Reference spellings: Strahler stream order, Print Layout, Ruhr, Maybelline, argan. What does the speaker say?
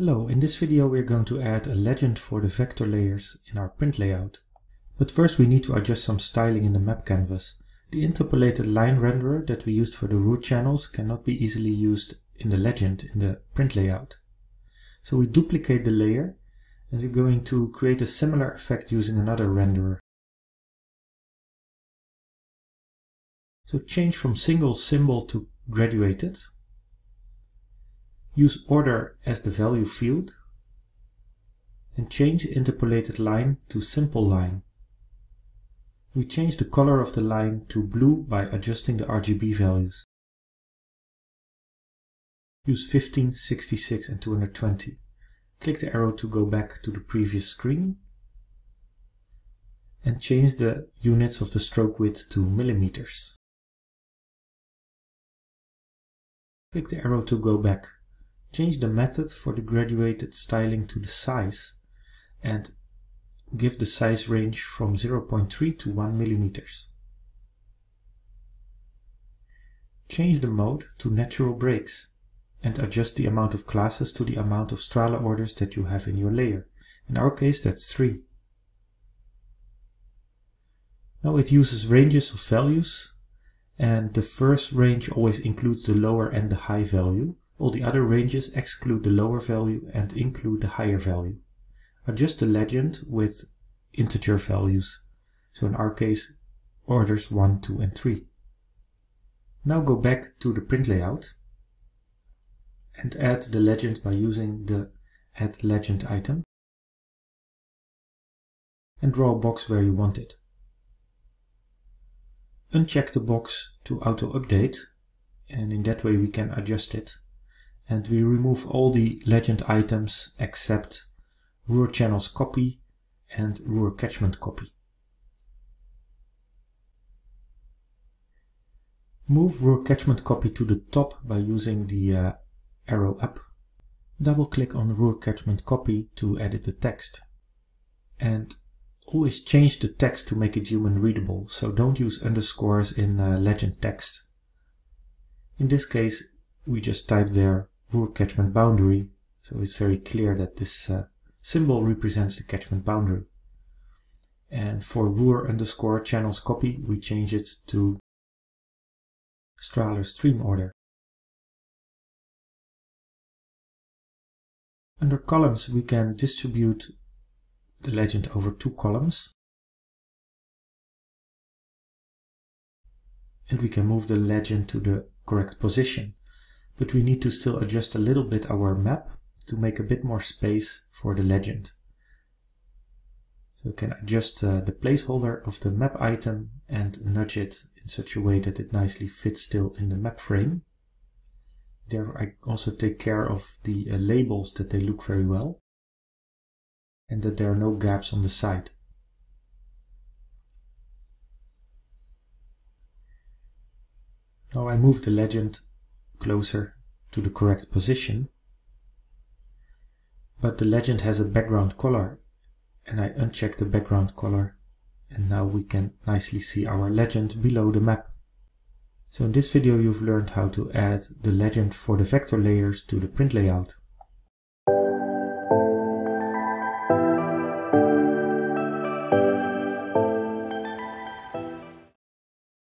Hello, in this video we are going to add a legend for the vector layers in our print layout. But first we need to adjust some styling in the map canvas. The interpolated line renderer that we used for the root channels cannot be easily used in the legend in the print layout. So we duplicate the layer and we're going to create a similar effect using another renderer. So change from single symbol to graduated. Use order as the value field and change the interpolated line to simple line. We change the color of the line to blue by adjusting the RGB values. Use 15, 66 and 220. Click the arrow to go back to the previous screen and change the units of the stroke width to millimeters. Click the arrow to go back. Change the method for the graduated styling to the size and give the size range from 0.3 to 1 millimeters. Change the mode to natural breaks and adjust the amount of classes to the amount of Strahler orders that you have in your layer. In our case that's 3. Now it uses ranges of values and the first range always includes the lower and the high value. All the other ranges exclude the lower value and include the higher value. Adjust the legend with integer values. So in our case, orders 1, 2 and 3. Now go back to the print layout and add the legend by using the add legend item. And draw a box where you want it. Uncheck the box to auto update and in that way we can adjust it. And we remove all the legend items except Ruhr channels copy and Ruhr catchment copy. Move Ruhr catchment copy to the top by using the arrow up. Double click on Ruhr catchment copy to edit the text. And always change the text to make it human readable, so don't use underscores in legend text. In this case we just type there Ruhr catchment boundary, so it's very clear that this symbol represents the catchment boundary. And for Ruhr underscore channels copy, we change it to Strahler stream order. Under columns, we can distribute the legend over 2 columns. And we can move the legend to the correct position. But we need to still adjust a little bit our map to make a bit more space for the legend. So you can adjust the placeholder of the map item and nudge it in such a way that it nicely fits still in the map frame. There I also take care of the labels that they look very well and that there are no gaps on the side. Now I move the legend closer to the correct position, but the legend has a background color and I uncheck the background color and now we can nicely see our legend below the map. So in this video you've learned how to add the legend for the vector layers to the print layout.